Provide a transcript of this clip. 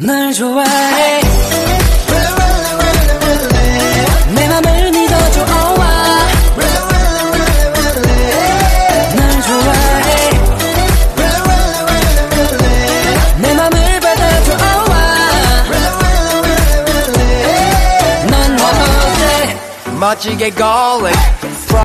날 좋아해 내 맘을 믿어줘 어와 날 좋아해 내 맘을 받아줘 어와 넌 어때 멋지게 걸어